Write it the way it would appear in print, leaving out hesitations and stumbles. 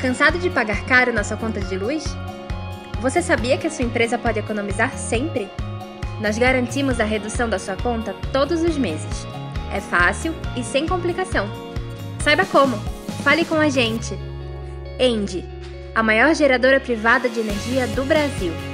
Cansado de pagar caro na sua conta de luz? Você sabia que a sua empresa pode economizar sempre? Nós garantimos a redução da sua conta todos os meses. É fácil e sem complicação. Saiba como! Fale com a gente! ENGIE, a maior geradora privada de energia do Brasil.